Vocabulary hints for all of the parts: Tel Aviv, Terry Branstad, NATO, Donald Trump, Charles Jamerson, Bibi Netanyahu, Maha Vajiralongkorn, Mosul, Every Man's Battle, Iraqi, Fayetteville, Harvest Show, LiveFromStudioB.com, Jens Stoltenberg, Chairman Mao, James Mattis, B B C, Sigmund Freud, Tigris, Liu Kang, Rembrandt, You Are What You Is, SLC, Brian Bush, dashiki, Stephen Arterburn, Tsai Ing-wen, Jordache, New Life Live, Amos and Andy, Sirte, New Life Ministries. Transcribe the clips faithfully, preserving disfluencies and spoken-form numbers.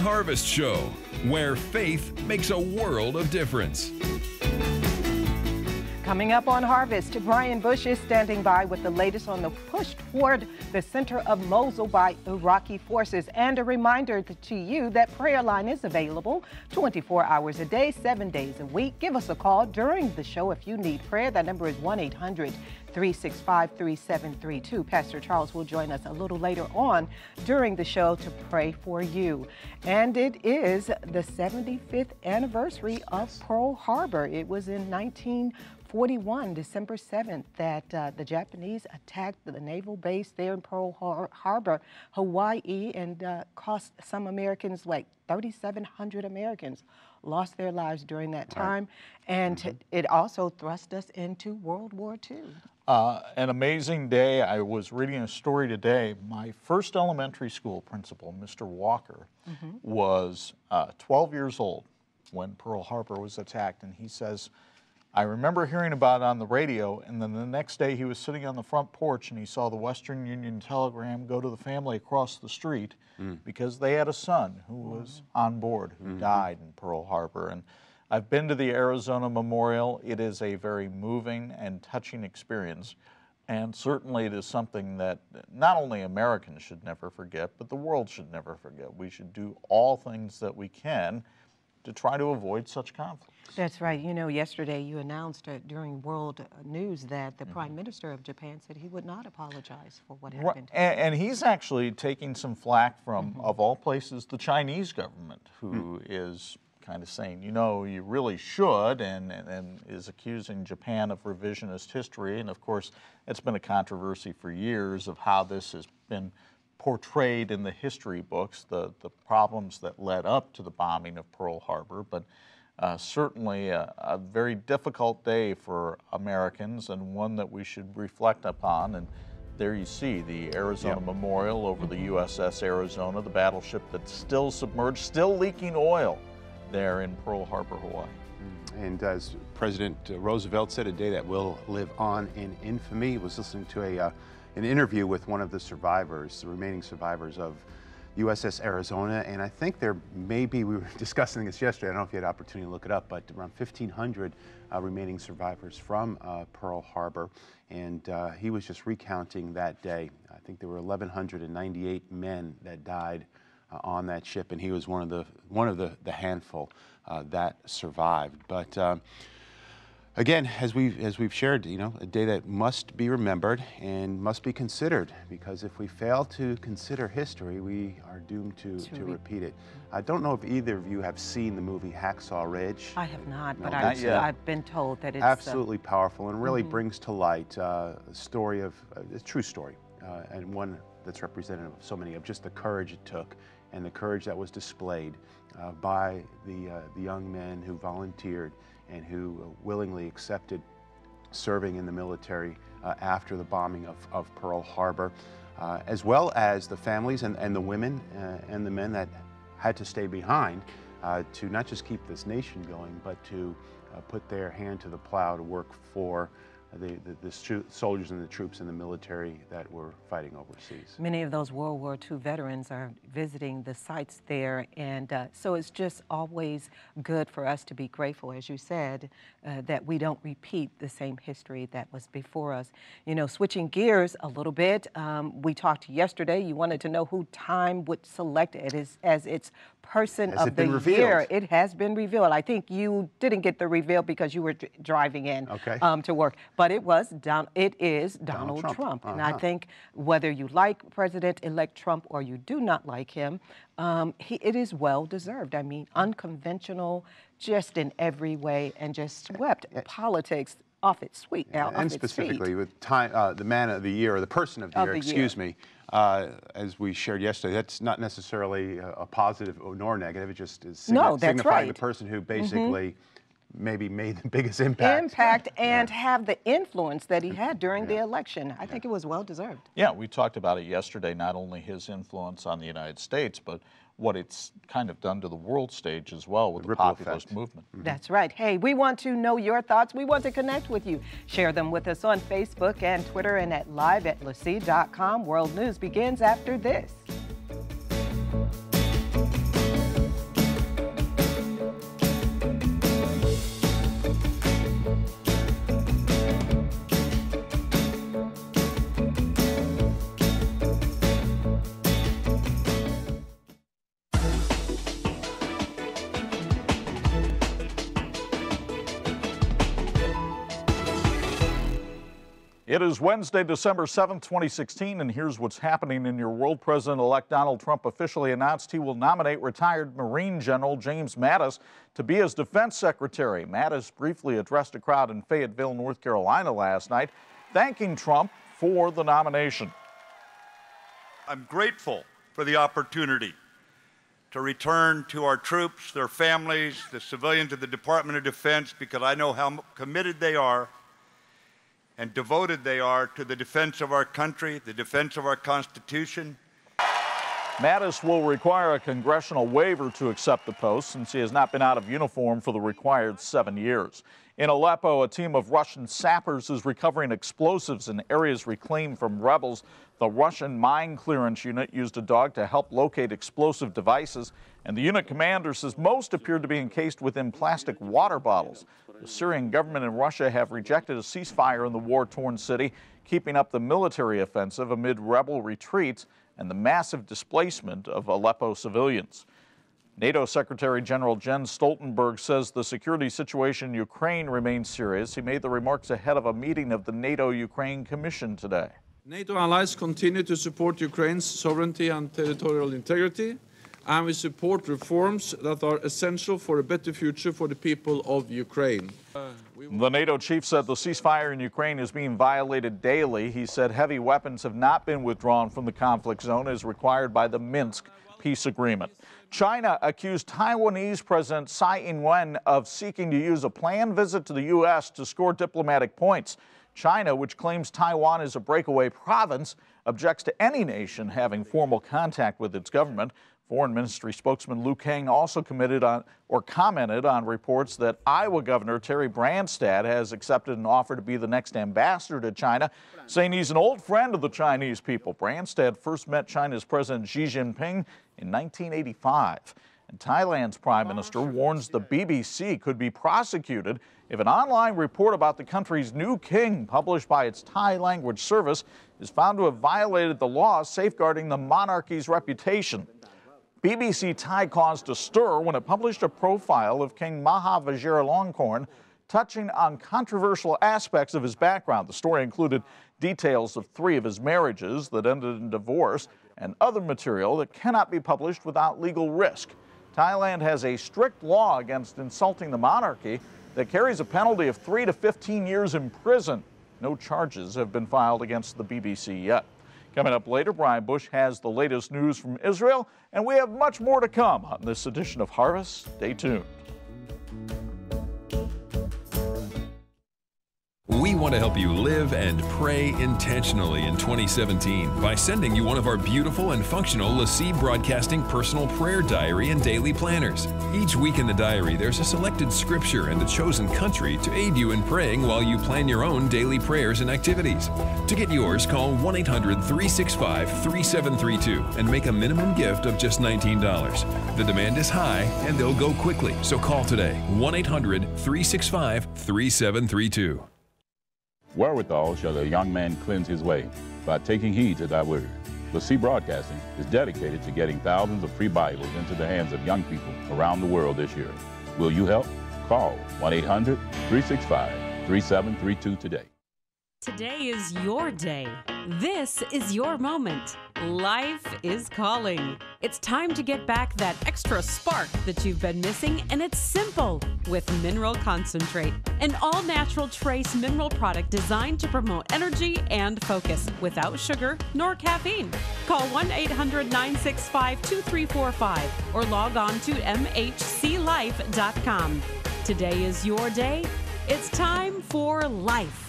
The Harvest Show, where faith makes a world of difference. Coming up on Harvest, Brian Bush is standing by with the latest on the push toward the center of Mosul by Iraqi forces, and a reminder to you that prayer line is available twenty-four hours a day, seven days a week. Give us a call during the show if you need prayer. That number is one eight hundred, three six five, three seven three two. Pastor Charles will join us a little later on during the show to pray for you. And it is the seventy-fifth anniversary of Pearl Harbor. It was in nineteen forty-one, December seventh, that uh, the Japanese attacked the naval base there in Pearl Har Harbor, Hawaii, and uh, cost some Americans, like three thousand seven hundred Americans, lost their lives during that time. Right. And mm-hmm. it also thrust us into World War Two. Uh, an amazing day. I was reading a story today. My first elementary school principal, Mister Walker, mm-hmm. was uh, twelve years old when Pearl Harbor was attacked, and he says, I remember hearing about it on the radio, and then the next day he was sitting on the front porch and he saw the Western Union Telegram go to the family across the street mm. because they had a son who was on board, who mm-hmm. died in Pearl Harbor. And I've been to the Arizona Memorial. It is a very moving and touching experience. And certainly it is something that not only Americans should never forget, but the world should never forget. We should do all things that we can to try to avoid such conflicts. That's right. You know, yesterday you announced uh, during World News that the mm-hmm. Prime Minister of Japan said he would not apologize for what happened. Right. And, and he's actually taking some flack from, mm-hmm. of all places, the Chinese government, who mm. is kind of saying, you know, you really should, and, and, and is accusing Japan of revisionist history. And, of course, it's been a controversy for years of how this has been portrayed in the history books, the, the problems that led up to the bombing of Pearl Harbor, but uh, certainly a, a very difficult day for Americans, and one that we should reflect upon. And there you see the Arizona yep. Memorial over the U S S Arizona, the battleship that's still submerged, still leaking oil there in Pearl Harbor, Hawaii. And as President Roosevelt said, a day that will live on in infamy. Was listening to a uh, an interview with one of the survivors, the remaining survivors of U S S Arizona, and I think there may be, we were discussing this yesterday, I don't know if you had an opportunity to look it up, but around fifteen hundred uh, remaining survivors from uh, Pearl Harbor, and uh, he was just recounting that day. I think there were eleven ninety-eight men that died uh, on that ship, and he was one of the, one of the, the handful uh, that survived. But um, again, as we've, as we've shared, you know, a day that must be remembered and must be considered, because if we fail to consider history, we are doomed to, to, to repeat it. I don't know if either of you have seen the movie Hacksaw Ridge. I have not, no, but not I've, I've been told that it's absolutely uh, powerful, and really mm-hmm. brings to light uh, a story of, uh, a true story, uh, and one that's representative of so many, of just the courage it took and the courage that was displayed uh, by the, uh, the young men who volunteered and who willingly accepted serving in the military uh, after the bombing of, of Pearl Harbor, uh, as well as the families and, and the women uh, and the men that had to stay behind uh, to not just keep this nation going, but to uh, put their hand to the plow to work for the, the, the soldiers and the troops in the military that were fighting overseas. Many of those World War Two veterans are visiting the sites there, and uh, so it's just always good for us to be grateful, as you said, uh, that we don't repeat the same history that was before us. You know, switching gears a little bit, um, we talked yesterday, you wanted to know who Time would select it as, as its person has of it the been year. It has been revealed. I think you didn't get the reveal because you were driving in okay. um, to work. But it was Don, it is Donald, Donald Trump. Trump. Uh-huh. And I think whether you like President-elect Trump or you do not like him, um, he, it is well-deserved. I mean, unconventional, just in every way, and just swept uh, uh, politics off its sweet. Uh, and off specifically, its with time, uh, the man of the year, or the person of the of year, the excuse year. me, uh, as we shared yesterday, that's not necessarily a, a positive nor negative. It just is signi no, that's signifying right. the person who basically mm-hmm. maybe made the biggest impact. Impact and yeah. have the influence that he had during yeah. the election. I yeah. think it was well deserved. Yeah, we talked about it yesterday, not only his influence on the United States, but what it's kind of done to the world stage as well with the, the populist effect. movement. Mm-hmm. That's right. Hey, we want to know your thoughts. We want to connect with you. Share them with us on Facebook and Twitter and at live at lesea dot com. World News begins after this. It is Wednesday, December seventh, twenty sixteen, and here's what's happening in your world. President-elect Donald Trump officially announced he will nominate retired Marine General James Mattis to be his defense secretary. Mattis briefly addressed a crowd in Fayetteville, North Carolina last night, thanking Trump for the nomination. I'm grateful for the opportunity to return to our troops, their families, the civilians of the Department of Defense, because I know how committed they are and devoted they are to the defense of our country, the defense of our Constitution. Mattis will require a congressional waiver to accept the post since he has not been out of uniform for the required seven years. In Aleppo, a team of Russian sappers is recovering explosives in areas reclaimed from rebels. The Russian mine clearance unit used a dog to help locate explosive devices, and the unit commander says most appeared to be encased within plastic water bottles. The Syrian government and Russia have rejected a ceasefire in the war-torn city, keeping up the military offensive amid rebel retreats and the massive displacement of Aleppo civilians. NATO Secretary General Jens Stoltenberg says the security situation in Ukraine remains serious. He made the remarks ahead of a meeting of the NATO-Ukraine Commission today. NATO allies continue to support Ukraine's sovereignty and territorial integrity, and we support reforms that are essential for a better future for the people of Ukraine. The NATO chief said the ceasefire in Ukraine is being violated daily. He said heavy weapons have not been withdrawn from the conflict zone as required by the Minsk peace agreement. China accused Taiwanese President Tsai Ing-wen of seeking to use a planned visit to the U S to score diplomatic points. China, which claims Taiwan is a breakaway province, objects to any nation having formal contact with its government. Foreign Ministry spokesman Liu Kang also committed on or commented on reports that Iowa Governor Terry Branstad has accepted an offer to be the next ambassador to China, saying he's an old friend of the Chinese people. Branstad first met China's President Xi Jinping in nineteen eighty-five. And Thailand's prime minister warns the B B C could be prosecuted if an online report about the country's new king published by its Thai language service is found to have violated the law safeguarding the monarchy's reputation. B B C Thai caused a stir when it published a profile of King Maha Vajiralongkorn, touching on controversial aspects of his background. The story included details of three of his marriages that ended in divorce and other material that cannot be published without legal risk. Thailand has a strict law against insulting the monarchy that carries a penalty of three to fifteen years in prison. No charges have been filed against the B B C yet. Coming up later, Brian Bush has the latest news from Israel, and we have much more to come on this edition of Harvest. Stay tuned. We want to help you live and pray intentionally in twenty seventeen by sending you one of our beautiful and functional LeSEA Broadcasting Personal Prayer Diary and Daily Planners. Each week in the diary, there's a selected scripture and the chosen country to aid you in praying while you plan your own daily prayers and activities. To get yours, call one eight hundred, three six five, three seven three two and make a minimum gift of just nineteen dollars. The demand is high and they'll go quickly, so call today, one eight hundred, three six five, three seven three two. Wherewithal shall a young man cleanse his way, by taking heed to thy word. LeSEA Broadcasting is dedicated to getting thousands of free Bibles into the hands of young people around the world this year. Will you help? Call one eight hundred, three six five, three seven three two today. Today is your day. This is your moment. Life is calling. It's time to get back that extra spark that you've been missing, and it's simple with Mineral Concentrate, an all-natural trace mineral product designed to promote energy and focus without sugar nor caffeine. Call one eight hundred, nine six five, two three four five or log on to M H C life dot com. Today is your day. It's time for life.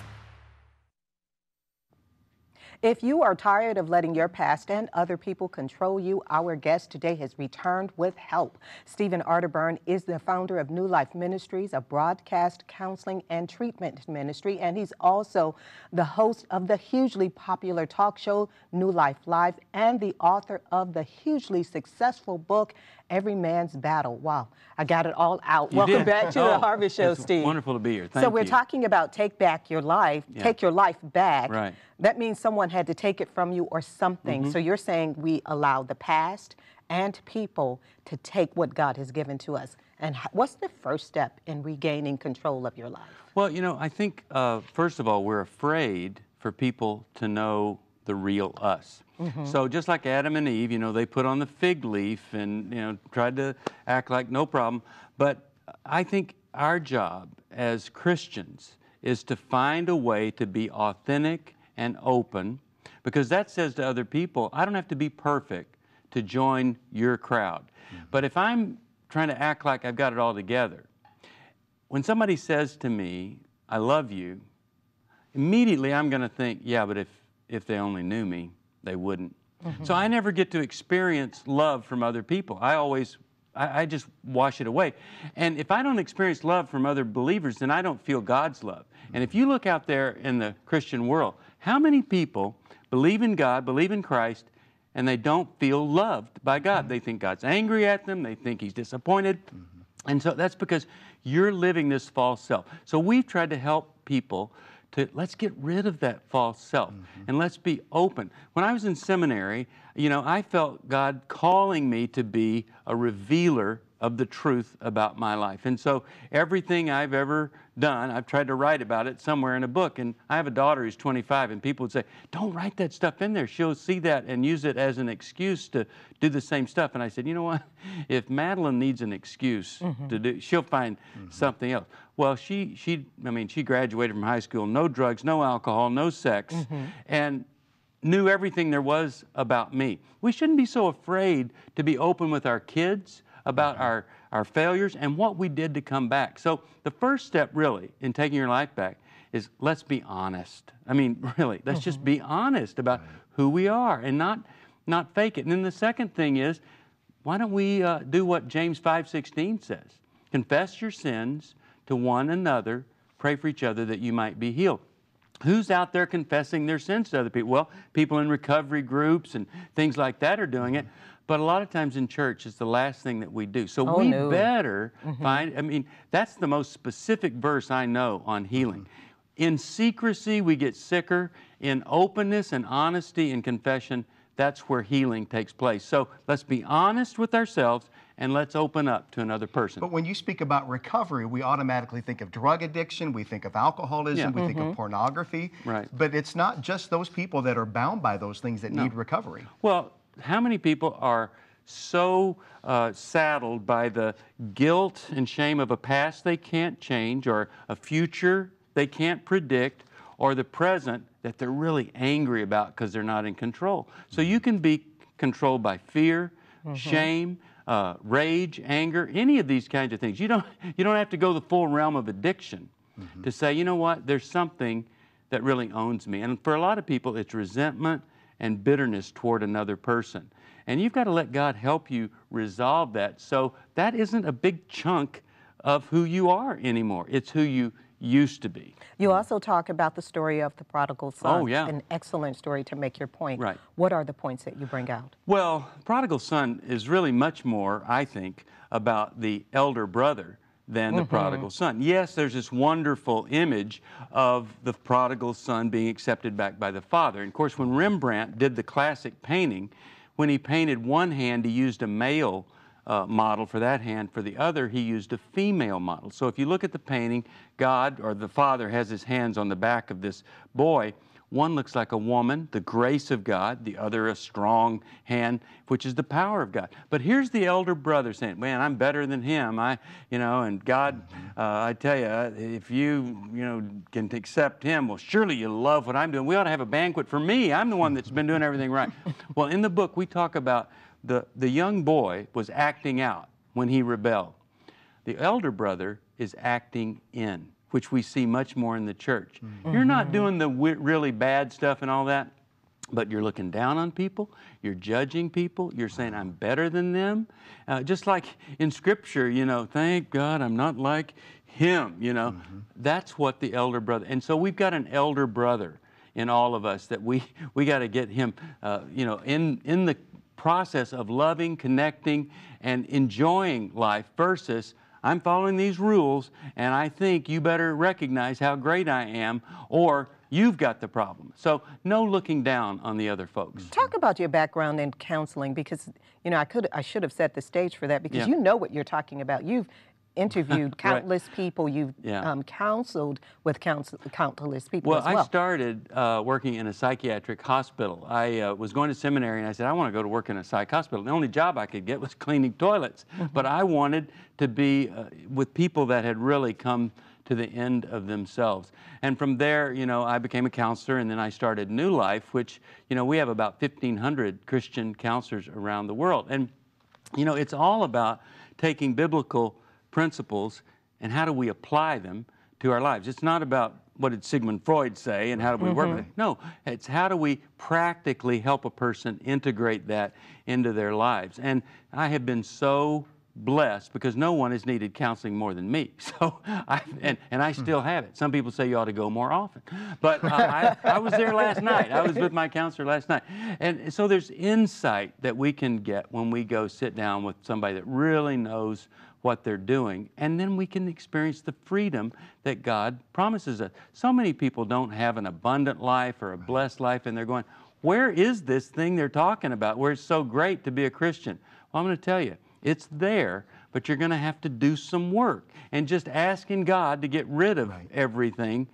If you are tired of letting your past and other people control you, our guest today has returned with help. Stephen Arterburn is the founder of New Life Ministries, a broadcast counseling and treatment ministry, and he's also the host of the hugely popular talk show, New Life Live, and the author of the hugely successful book, Every Man's Battle. Wow, I got it all out. You Welcome did. back to oh, the Harvest Show, it's Steve. Wonderful to be here. Thank so we're you. talking about take back your life, yeah. take your life back. Right. That means someone had to take it from you or something. Mm-hmm. So you're saying we allow the past and people to take what God has given to us. And what's the first step in regaining control of your life? Well, you know, I think, uh, first of all, we're afraid for people to know the real us. Mm-hmm. So just like Adam and Eve, you know, they put on the fig leaf and, you know, tried to act like no problem. But I think our job as Christians is to find a way to be authentic and open, because that says to other people, I don't have to be perfect to join your crowd. Mm-hmm. But if I'm trying to act like I've got it all together, when somebody says to me, I love you, immediately I'm going to think, yeah, but if, if they only knew me, they wouldn't. Mm-hmm. So I never get to experience love from other people. I always, I, I just wash it away. And if I don't experience love from other believers, then I don't feel God's love. Mm-hmm. And if you look out there in the Christian world, how many people believe in God, believe in Christ, and they don't feel loved by God? Mm-hmm. They think God's angry at them. They think He's disappointed. Mm-hmm. And so that's because you're living this false self. So we've tried to help people to, let's get rid of that false self, mm-hmm. and let's be open. When I was in seminary, you know, I felt God calling me to be a revealer of the truth about my life. And so everything I've ever done, I've tried to write about it somewhere in a book. And I have a daughter who's twenty-five, and people would say, don't write that stuff in there. She'll see that and use it as an excuse to do the same stuff. And I said, you know what? If Madeline needs an excuse, mm-hmm. to do, she'll find mm-hmm. something else. Well, she, she, I mean, she graduated from high school, no drugs, no alcohol, no sex, mm-hmm. and knew everything there was about me. We shouldn't be so afraid to be open with our kids about our, our failures and what we did to come back. So the first step, really, in taking your life back is let's be honest. I mean, really, let's mm-hmm. just be honest about who we are and not, not fake it. And then the second thing is, why don't we uh, do what James five sixteen says? Confess your sins to one another, pray for each other that you might be healed. Who's out there confessing their sins to other people? Well, people in recovery groups and things like that are doing it. But a lot of times in church, it's the last thing that we do. So oh, we no. better mm-hmm. find, I mean, that's the most specific verse I know on healing. Mm-hmm. In secrecy, we get sicker. In openness and honesty and confession, that's where healing takes place. So let's be honest with ourselves and let's open up to another person. But when you speak about recovery, we automatically think of drug addiction, we think of alcoholism, yeah. we mm-hmm. think of pornography. Right. But it's not just those people that are bound by those things that no. need recovery. Well, how many people are so uh, saddled by the guilt and shame of a past they can't change, or a future they can't predict, or the present that they're really angry about because they're not in control? So you can be controlled by fear, mm-hmm. shame, uh, rage, anger, any of these kinds of things. You don't, you don't have to go the full realm of addiction mm-hmm. to say, you know what, there's something that really owns me. And for a lot of people, it's resentment and bitterness toward another person. And you've got to let God help you resolve that. So that isn't a big chunk of who you are anymore. It's who you used to be. You also talk about the story of the prodigal son. Oh, yeah. An excellent story to make your point. Right. What are the points that you bring out? Well, prodigal son is really much more, I think, about the elder brother than the mm-hmm. prodigal son. Yes, there's this wonderful image of the prodigal son being accepted back by the father. And of course, when Rembrandt did the classic painting, when he painted one hand, he used a male uh, model for that hand. For the other, he used a female model. So if you look at the painting, God, or the father, has his hands on the back of this boy. One looks like a woman, the grace of God, the other a strong hand, which is the power of God. But here's the elder brother saying, man, I'm better than him. I, you know, and God, uh, I tell you, if you, you know, can accept him, well, surely you love what I'm doing. We ought to have a banquet for me. I'm the one that's been doing everything right. Well, in the book, we talk about the, the young boy was acting out when he rebelled. The elder brother is acting in, which we see much more in the church. Mm-hmm. You're not doing the w really bad stuff and all that, but you're looking down on people, you're judging people, you're saying, I'm better than them. Uh, just like in Scripture, you know, thank God I'm not like him, you know. Mm-hmm. That's what the elder brother, and so we've got an elder brother in all of us that we, we got to get him, uh, you know, in, in the process of loving, connecting, and enjoying life versus I'm following these rules, and I think you better recognize how great I am, or you've got the problem. So no looking down on the other folks. Talk about your background in counseling, because, you know, I could I should have set the stage for that, because yeah. you know what you're talking about. You've interviewed countless right. people. You've yeah. um, counseled with counsel, countless people well, as well. Well, I started uh, working in a psychiatric hospital. I uh, was going to seminary, and I said, I want to go to work in a psych hospital. The only job I could get was cleaning toilets. Mm-hmm. But I wanted to be uh, with people that had really come to the end of themselves. And from there, you know, I became a counselor, and then I started New Life, which, you know, we have about fifteen hundred Christian counselors around the world. And, you know, it's all about taking biblical principles and how do we apply them to our lives. It's not about what did Sigmund Freud say and how do we mm-hmm. work with it. No, it's how do we practically help a person integrate that into their lives. And I have been so blessed because no one has needed counseling more than me. So, I, and, and I still have it. Some people say you ought to go more often. But uh, I, I was there last night. I was with my counselor last night. And so there's insight that we can get when we go sit down with somebody that really knows what they're doing, and then we can experience the freedom that God promises us. So many people don't have an abundant life or a blessed life, and they're going, where is this thing they're talking about where it's so great to be a Christian? Well, I'm going to tell you, it's there, but you're going to have to do some work. And just asking God to get rid of right. everything,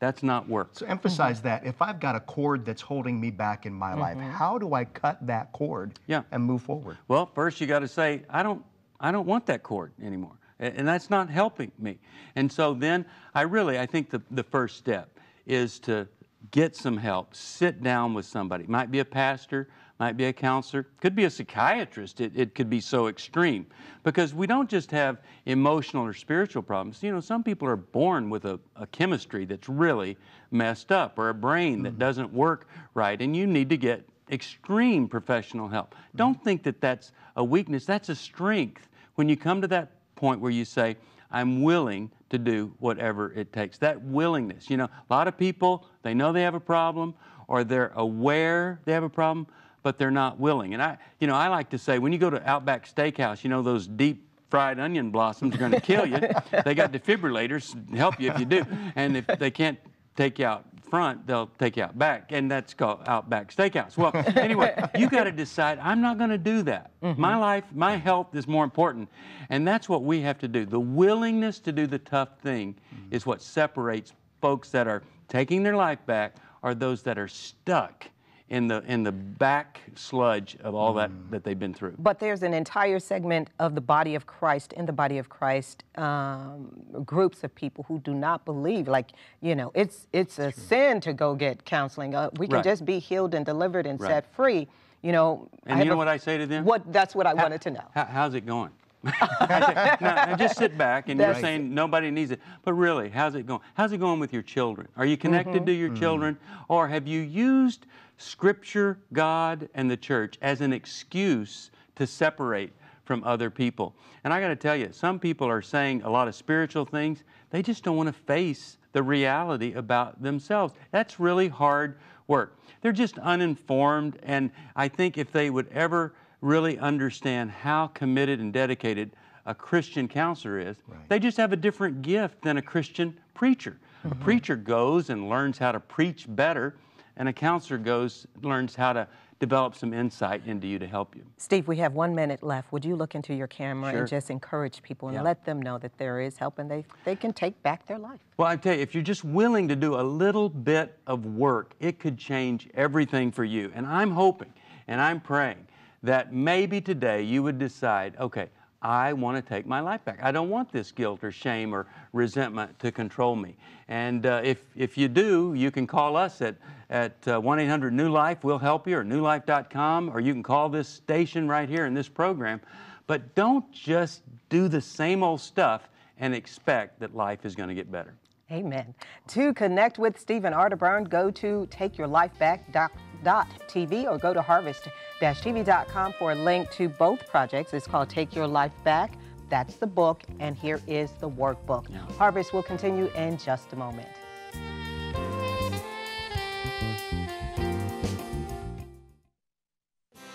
that's not work. So emphasize mm-hmm. that. If I've got a cord that's holding me back in my mm-hmm. life, how do I cut that cord yeah. and move forward? Well, first you got to say, I don't I don't want that cord anymore, and that's not helping me. And so then I really, I think the, the first step is to get some help, sit down with somebody. Might be a pastor, might be a counselor, could be a psychiatrist. It, it could be so extreme because we don't just have emotional or spiritual problems. You know, some people are born with a, a chemistry that's really messed up or a brain that doesn't work right, and you need to get extreme professional help. Don't think that that's a weakness. That's a strength. When you come to that point where you say, I'm willing to do whatever it takes, that willingness. You know, a lot of people, they know they have a problem or they're aware they have a problem, but they're not willing. And I, you know, I like to say when you go to Outback Steakhouse, you know, those deep fried onion blossoms are going to kill you. They got defibrillators to help you if you do. And if they can't take you out front, they'll take you out back, and that's called Outback Steakhouse. Well, anyway, you got to decide, I'm not going to do that. Mm-hmm. My life, my health is more important, and that's what we have to do. The willingness to do the tough thing mm-hmm. is what separates folks that are taking their life back or those that are stuck in the in the back sludge of all mm. that that they've been through. But there's an entire segment of the body of Christ, in the body of Christ, um, groups of people who do not believe. Like, you know, it's it's a True. sin to go get counseling. Uh, we can right. just be healed and delivered and right. set free. You know. And I you know a, what I say to them? What that's what I how, wanted to know. How, how's it going? I say, now, now just sit back and that's you're saying it. Nobody needs it. But really, how's it going? How's it going with your children? Are you connected mm-hmm. to your mm-hmm. children, or have you used Scripture, God, and the church as an excuse to separate from other people? And I got to tell you, some people are saying a lot of spiritual things. They just don't want to face the reality about themselves. That's really hard work. They're just uninformed, and I think if they would ever really understand how committed and dedicated a Christian counselor is, right. they just have a different gift than a Christian preacher. Mm-hmm. A preacher goes and learns how to preach better, and a counselor goes, learns how to develop some insight into you to help you. Steve, we have one minute left. Would you look into your camera sure. and just encourage people and yeah. let them know that there is help and they, they can take back their life? Well, I tell you, if you're just willing to do a little bit of work, it could change everything for you. And I'm hoping and I'm praying that maybe today you would decide, okay, I want to take my life back. I don't want this guilt or shame or resentment to control me. And uh, if, if you do, you can call us at, at uh, one eight hundred new life. We'll help you, or new life dot com, or you can call this station right here in this program. But don't just do the same old stuff and expect that life is going to get better. Amen. To connect with Stephen Arterburn, go to take your life back dot t v or go to harvest dash t v dot com for a link to both projects. It's called Take Your Life Back. That's the book, and here is the workbook. Yeah. Harvest will continue in just a moment.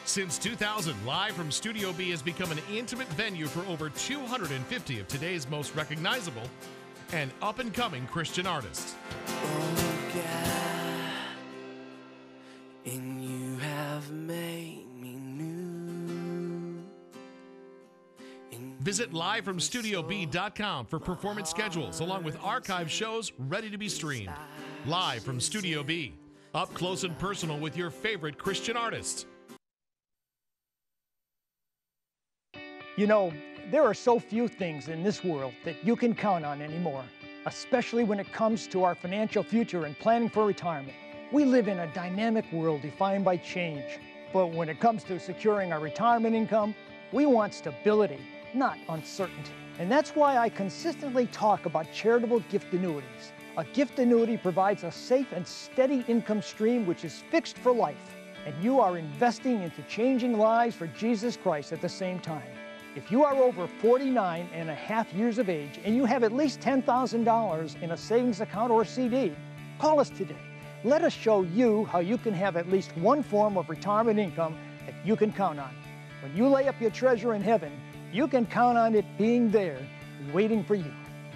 Since two thousand, Live from Studio B has become an intimate venue for over two hundred fifty of today's most recognizable and up-and-coming Christian artists. Oh God, in you have made me new. Visit Live From Studio B dot com for performance schedules, along with archive shows ready to be streamed. Live from Studio B, up close and personal with your favorite Christian artists. You know, there are so few things in this world that you can count on anymore, especially when it comes to our financial future and planning for retirement. We live in a dynamic world defined by change, but when it comes to securing our retirement income, we want stability, not uncertainty. And that's why I consistently talk about charitable gift annuities. A gift annuity provides a safe and steady income stream which is fixed for life, and you are investing into changing lives for Jesus Christ at the same time. If you are over forty-nine and a half years of age and you have at least ten thousand dollars in a savings account or C D, call us today. Let us show you how you can have at least one form of retirement income that you can count on. When you lay up your treasure in heaven, you can count on it being there, waiting for you.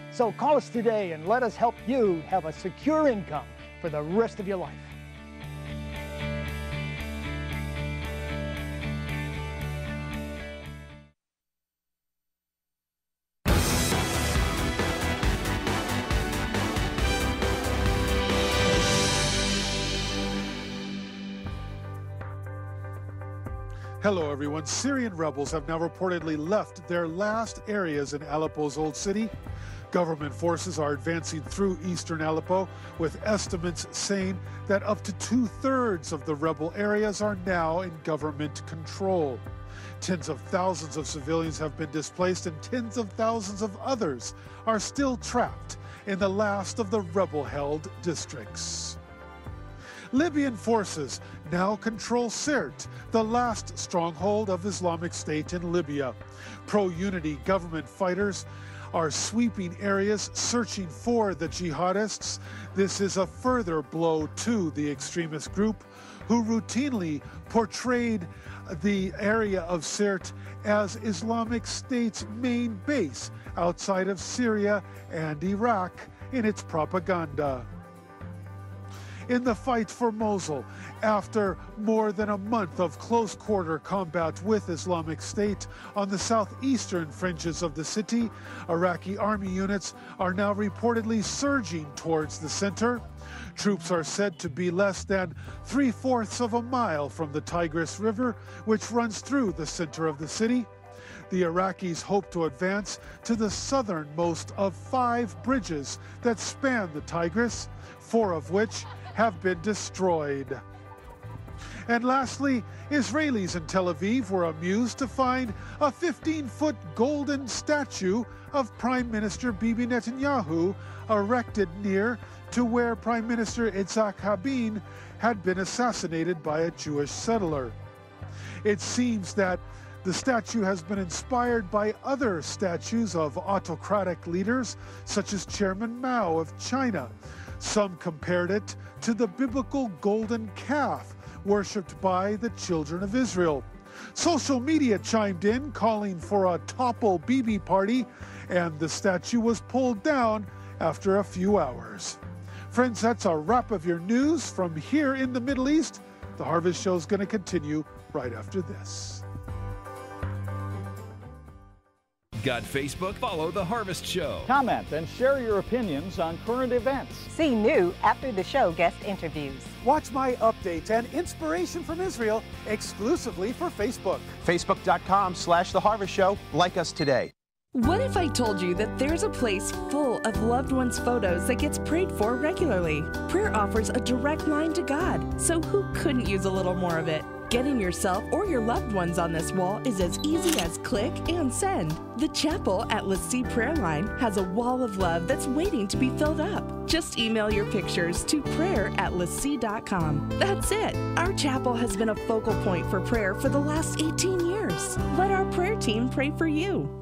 So call us today and let us help you have a secure income for the rest of your life. Hello everyone. Syrian rebels have now reportedly left their last areas in Aleppo's old city. Government forces are advancing through eastern Aleppo, with estimates saying that up to two-thirds of the rebel areas are now in government control. Tens of thousands of civilians have been displaced and tens of thousands of others are still trapped in the last of the rebel-held districts. Libyan forces now control Sirte, the last stronghold of Islamic State in Libya. Pro-unity government fighters are sweeping areas searching for the jihadists. This is a further blow to the extremist group who routinely portrayed the area of Sirte as Islamic State's main base outside of Syria and Iraq in its propaganda. In the fight for Mosul, after more than a month of close-quarter combat with Islamic State on the southeastern fringes of the city, Iraqi army units are now reportedly surging towards the center. Troops are said to be less than three-fourths of a mile from the Tigris River, which runs through the center of the city. The Iraqis hope to advance to the southernmost of five bridges that span the Tigris, four of which have been destroyed. And lastly, Israelis in Tel Aviv were amused to find a fifteen-foot golden statue of Prime Minister Bibi Netanyahu erected near to where Prime Minister Yitzhak Rabin had been assassinated by a Jewish settler. It seems that the statue has been inspired by other statues of autocratic leaders, such as Chairman Mao of China. Some compared it to the biblical golden calf worshipped by the children of Israel. Social media chimed in, calling for a topple Bibi party, and the statue was pulled down after a few hours. Friends, that's a wrap of your news from here in the Middle East. The Harvest Show is going to continue right after this. Got Facebook? Follow The Harvest Show. Comment and share your opinions on current events. See new after the show guest interviews. Watch my updates and inspiration from Israel exclusively for Facebook. Facebook.com slash The Harvest Show. Like us today. What if I told you that there's a place full of loved ones' photos that gets prayed for regularly? Prayer offers a direct line to God, so who couldn't use a little more of it? Getting yourself or your loved ones on this wall is as easy as click and send. The chapel at LeSEA Prayer Line has a wall of love that's waiting to be filled up. Just email your pictures to prayer at lesea dot com. That's it. Our chapel has been a focal point for prayer for the last eighteen years. Let our prayer team pray for you.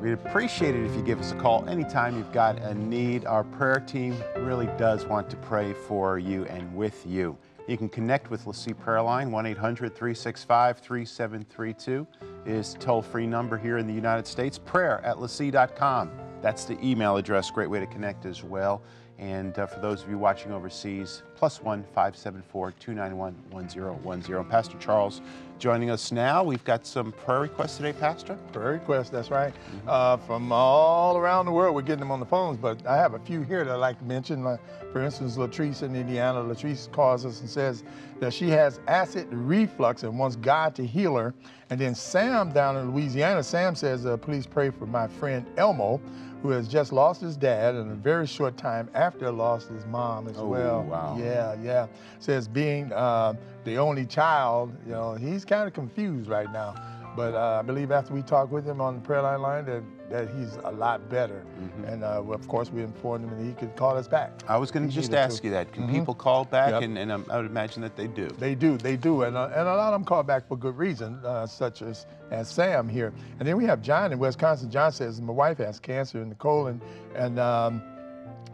We'd appreciate it if you give us a call anytime you've got a need. Our prayer team really does want to pray for you and with you. You can connect with LeSEA Prayer Line. One eight hundred, three six five, three seven three two is toll-free number here in the United States. Prayer at lesea dot com. That's the email address. Great way to connect as well. And uh, for those of you watching overseas, plus one, five seven four, two nine one, one zero one zero. Pastor Charles joining us now. We've got some prayer requests today, Pastor. Prayer requests, that's right. Mm-hmm. uh, from all around the world, we're getting them on the phones, but I have a few here that I'd like to mention. Like, for instance, Latrice in Indiana. Latrice calls us and says that she has acid reflux and wants God to heal her. And then Sam down in Louisiana, Sam says, uh, please pray for my friend Elmo, who has just lost his dad in a very short time after lost his mom as oh, well. Wow. Yeah, yeah. Says being uh, the only child, you know, he's kind of confused right now. But uh, I believe after we talk with him on the prayer line line that, that he's a lot better. Mm-hmm. And uh, well, of course we informed him and he could call us back. I was gonna he just ask to. you that. Can mm-hmm. people call back? Yep. And, and um, I would imagine that they do. They do, they do. And, uh, and a lot of them call back for good reason, uh, such as, as Sam here. And then we have John in Wisconsin. John says, my wife has cancer in the colon and, um,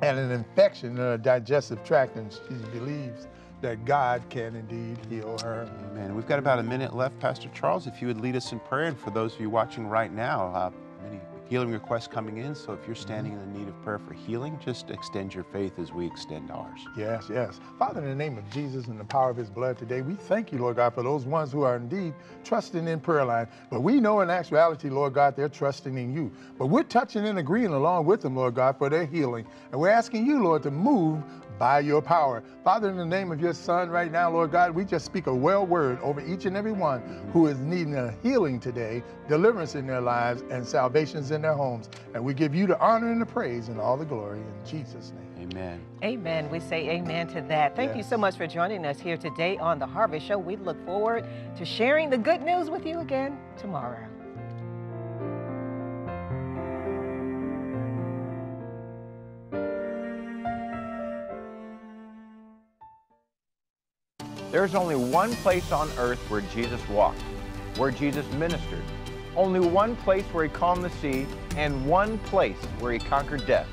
and an infection in her digestive tract, and she believes that God can indeed heal her. Amen. We've got about a minute left, Pastor Charles. If you would lead us in prayer, and for those of you watching right now, uh, many healing requests coming in, so if you're standing in the need of prayer for healing, just extend your faith as we extend ours. Yes, yes. Father, in the name of Jesus and the power of his blood today, we thank you, Lord God, for those ones who are indeed trusting in prayer line. But we know in actuality, Lord God, they're trusting in you. But we're touching and agreeing along with them, Lord God, for their healing. And we're asking you, Lord, to move by your power. Father, in the name of your son right now, Lord God, we just speak a well word over each and every one who is needing a healing today, deliverance in their lives, and salvations in their homes. And we give you the honor and the praise and all the glory in Jesus' name. Amen. Amen. We say amen to that. Thank yes. you so much for joining us here today on The Harvest Show. We look forward to sharing the good news with you again tomorrow. There's only one place on earth where Jesus walked, where Jesus ministered, only one place where he calmed the sea, and one place where he conquered death.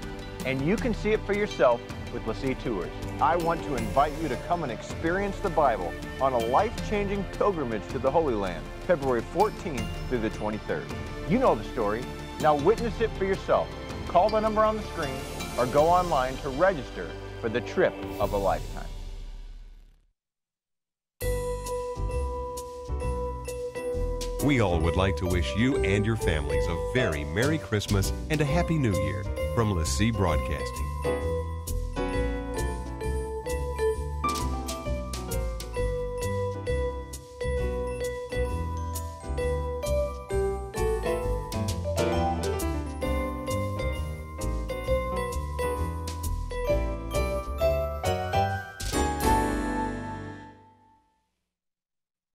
And you can see it for yourself with LeSEA Tours. I want to invite you to come and experience the Bible on a life-changing pilgrimage to the Holy Land, February fourteenth through the twenty-third. You know the story. Now witness it for yourself. Call the number on the screen or go online to register for the trip of a lifetime. We all would like to wish you and your families a very Merry Christmas and a Happy New Year from LeSEA Broadcasting.